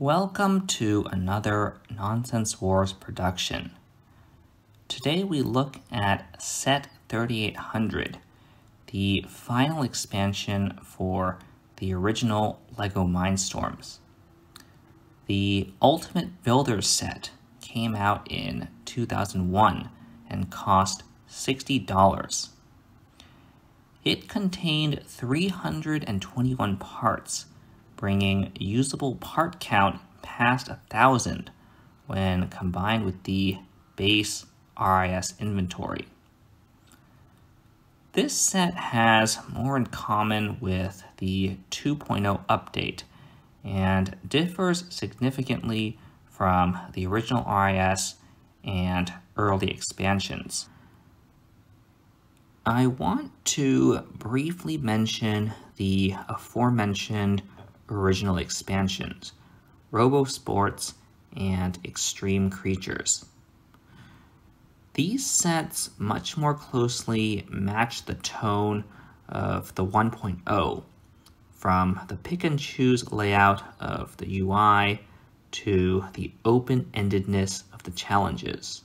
Welcome to another Nonsense Wars production. Today we look at Set 3800, the final expansion for the original LEGO Mindstorms. The Ultimate Builder set came out in 2001 and cost $60. It contained 321 parts, bringing usable part count past 1,000 when combined with the base RIS inventory. This set has more in common with the 2.0 update and differs significantly from the original RIS and early expansions. I want to briefly mention the aforementioned original expansions, Robo Sports and Extreme Creatures. These sets much more closely match the tone of the 1.0, from the pick and choose layout of the UI to the open-endedness of the challenges.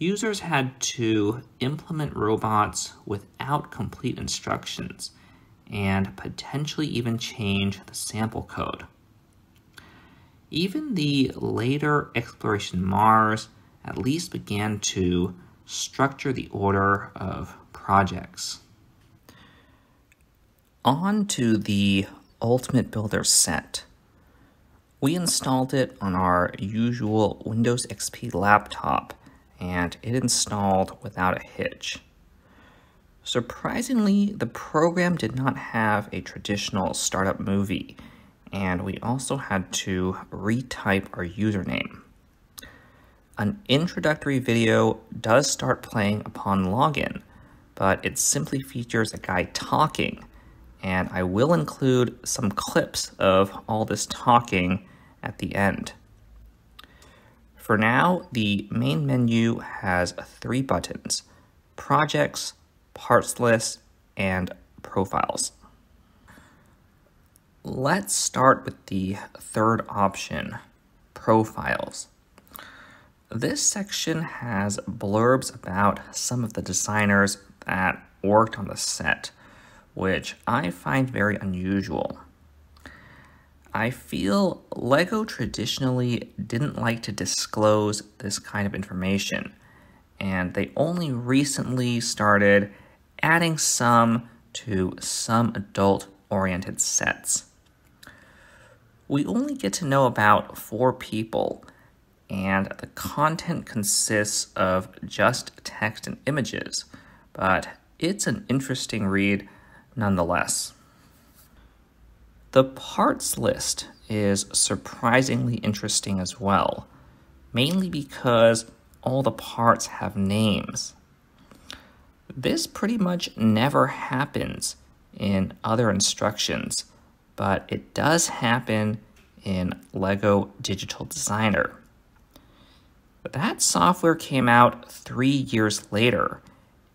Users had to implement robots without complete instructions and potentially even change the sample code. Even the later Exploration Mars at least began to structure the order of projects. On to the Ultimate Builder set. We installed it on our usual Windows XP laptop, and it installed without a hitch. Surprisingly, the program did not have a traditional startup movie, and we also had to retype our username. An introductory video does start playing upon login, but it simply features a guy talking, and I will include some clips of all this talking at the end. For now, the main menu has 3 buttons: Projects, Parts List, and Profiles. Let's start with the third option, Profiles. This section has blurbs about some of the designers that worked on the set, which I find very unusual. I feel LEGO traditionally didn't like to disclose this kind of information, and they only recently started adding some to some adult-oriented sets. We only get to know about 4 people, and the content consists of just text and images, but it's an interesting read nonetheless. The parts list is surprisingly interesting as well, mainly because all the parts have names. This pretty much never happens in other instructions, but it does happen in LEGO Digital Designer. That software came out 3 years later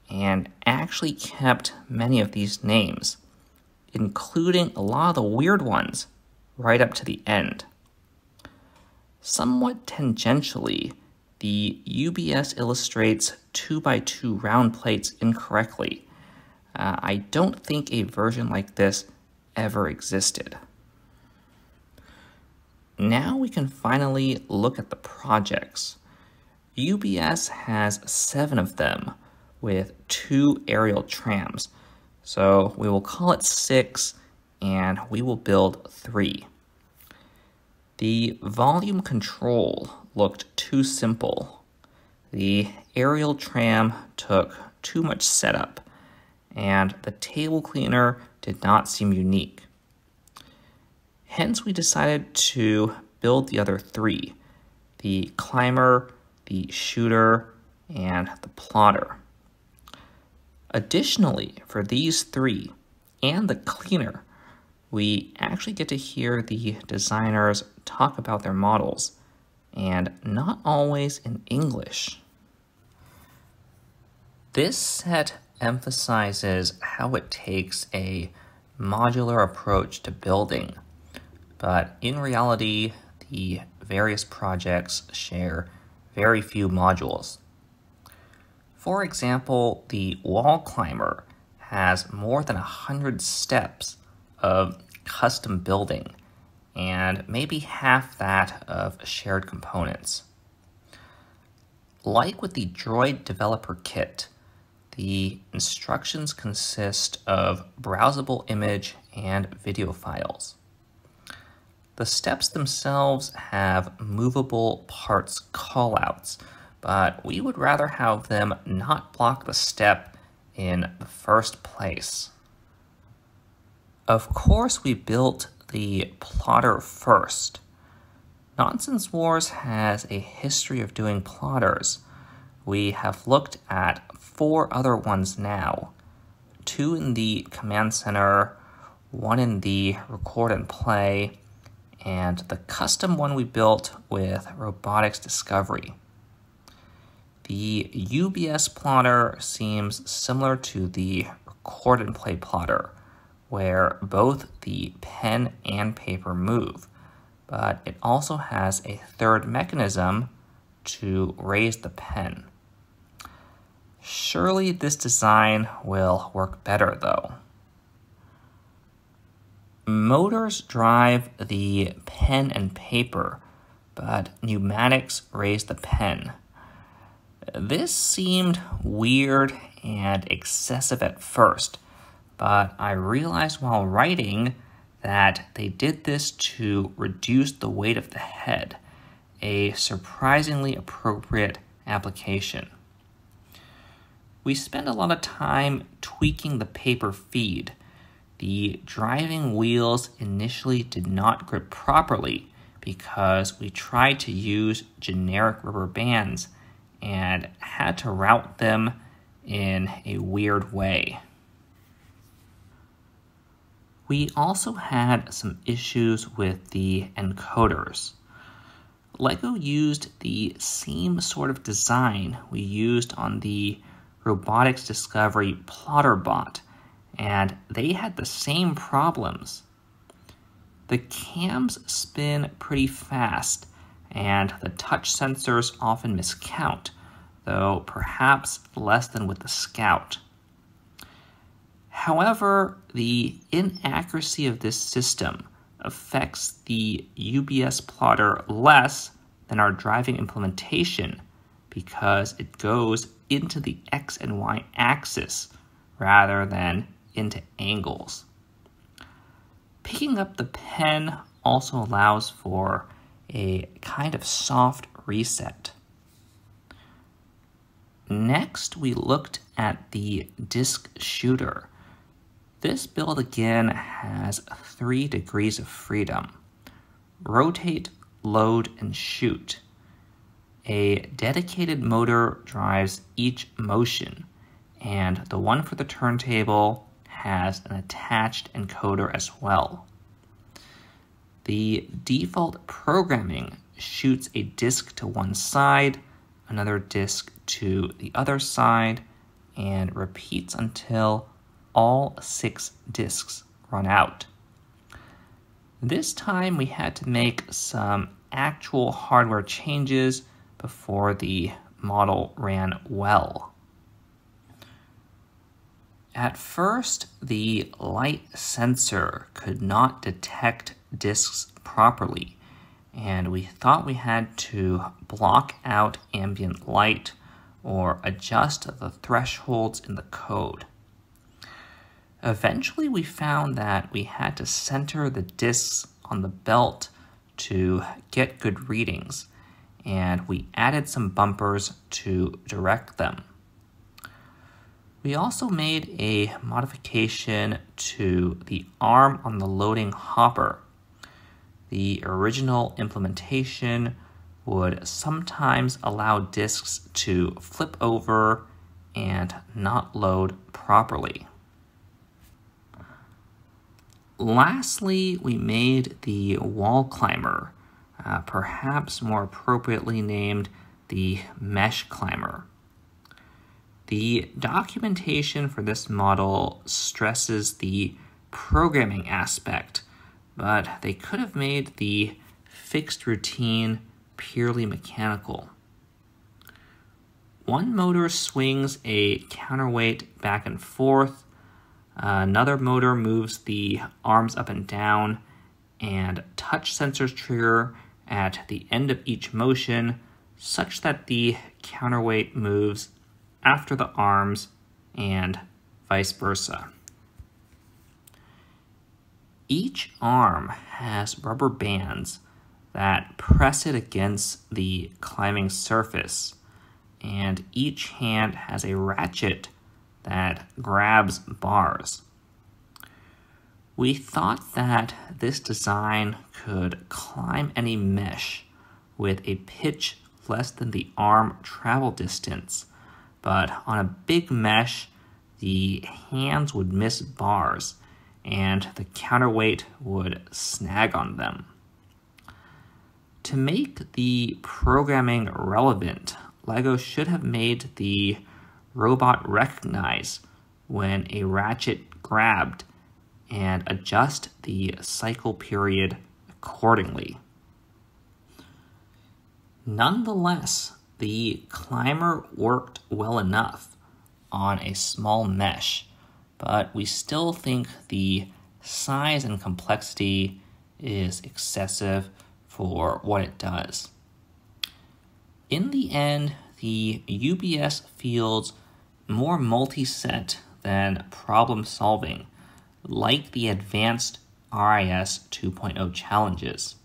and actually kept many of these names, including a lot of the weird ones, right up to the end. Somewhat tangentially, the UBS illustrates 2x2 round plates incorrectly. I don't think a version like this ever existed. Now we can finally look at the projects. UBS has 7 of them, with 2 aerial trams, so we will call it 6, and we will build 3. The volume control looked too simple. The aerial tram took too much setup, and the table cleaner did not seem unique. Hence, we decided to build the other 3, the climber, the shooter, and the plotter. Additionally, for these 3 and the cleaner, we actually get to hear the designers talk about their models, and not always in English. This set emphasizes how it takes a modular approach to building, but in reality, the various projects share very few modules. For example, the wall climber has more than 100 steps of custom building and maybe half that of shared components. Like with the Droid Developer Kit, the instructions consist of browsable image and video files. The steps themselves have movable parts callouts, but we would rather have them not block the step in the first place. Of course, we built the plotter first. Nonsense Wars has a history of doing plotters. We have looked at 4 other ones now, 2 in the command center, 1 in the record and play, and the custom one we built with Robotics Discovery. The UBS plotter seems similar to the record and play plotter, where both the pen and paper move, but it also has a third mechanism to raise the pen. Surely this design will work better though. Motors drive the pen and paper, but pneumatics raise the pen. This seemed weird and excessive at first, but I realized while writing that they did this to reduce the weight of the head, a surprisingly appropriate application. We spent a lot of time tweaking the paper feed. The driving wheels initially did not grip properly because we tried to use generic rubber bands and had to route them in a weird way. We also had some issues with the encoders. LEGO used the same sort of design we used on the Robotics Discovery plotter bot, and they had the same problems. The cams spin pretty fast, and the touch sensors often miscount, though perhaps less than with the Scout. However, the inaccuracy of this system affects the UBS plotter less than our driving implementation because it goes into the X and Y axis rather than into angles. Picking up the pen also allows for a kind of soft reset. Next, we looked at the disc shooter. This build again has 3 degrees of freedom: rotate, load, and shoot. A dedicated motor drives each motion, and the one for the turntable has an attached encoder as well. The default programming shoots a disc to one side, another disc to the other side, and repeats until all 6 discs run out. This time we had to make some actual hardware changes before the model ran well. At first, the light sensor could not detect discs properly, and we thought we had to block out ambient light or adjust the thresholds in the code. Eventually, we found that we had to center the discs on the belt to get good readings, and we added some bumpers to direct them. We also made a modification to the arm on the loading hopper. The original implementation would sometimes allow discs to flip over and not load properly. Lastly, we made the wall climber, perhaps more appropriately named the mesh climber. The documentation for this model stresses the programming aspect, but they could have made the fixed routine purely mechanical. One motor swings a counterweight back and forth, another motor moves the arms up and down, and touch sensors trigger at the end of each motion such that the counterweight moves after the arms and vice versa. Each arm has rubber bands that press it against the climbing surface, and each hand has a ratchet that grabs bars. We thought that this design could climb any mesh with a pitch less than the arm travel distance, but on a big mesh, the hands would miss bars and the counterweight would snag on them. To make the programming relevant, LEGO should have made the robot recognize when a ratchet grabbed and adjust the cycle period accordingly. Nonetheless, the climber worked well enough on a small mesh, but we still think the size and complexity is excessive for what it does. In the end, the UBS feels more multi-set than problem-solving, like the advanced RIS 2.0 challenges.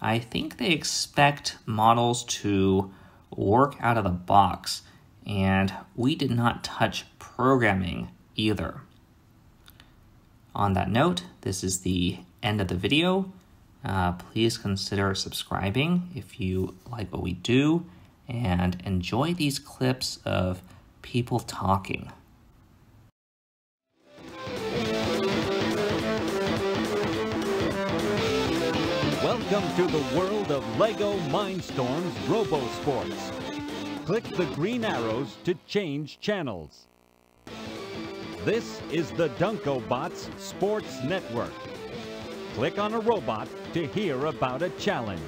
I think they expect models to work out of the box, and we did not touch programming either. On that note, this is the end of the video. Please consider subscribing if you like what we do and enjoy these clips of people talking. Welcome to the world of LEGO Mindstorms Robo Sports. Click the green arrows to change channels. This is the Dunkobot's Sports Network. Click on a robot to hear about a challenge.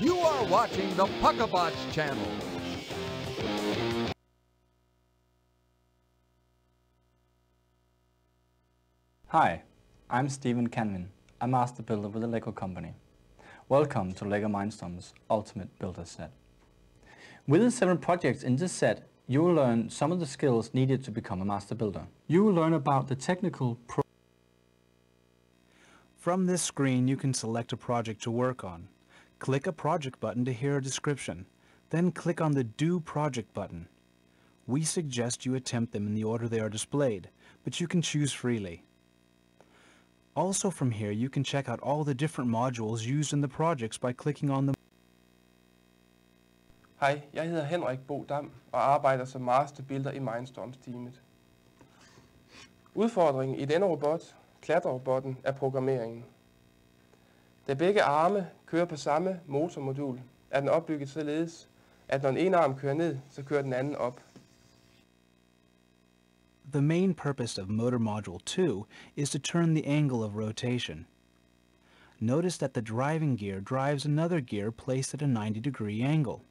You are watching the Puckabots channel. Hi, I'm Steven Canvin, a master builder with the LEGO company. Welcome to LEGO Mindstorms Ultimate Builder set. Within 7 projects in this set, you will learn some of the skills needed to become a master builder. You will learn about the technical pro. From this screen, you can select a project to work on. Click a project button to hear a description, then click on the Do Project button. We suggest you attempt them in the order they are displayed, but you can choose freely. Also from here, you can check out all the different modules used in the projects by clicking on them. Hej, jeg hedder Henrik Bo Damm og arbejder som master builder i Mindstorms-teamet. Udfordringen i denne robot, Klatrerobotten, programmeringen. Da begge arme kører på samme motormodul, den opbygget således, at når den ene arm kører ned, så kører den anden op. The main purpose of motor module 2 is to turn the angle of rotation. Notice that the driving gear drives another gear placed at a 90-degree angle.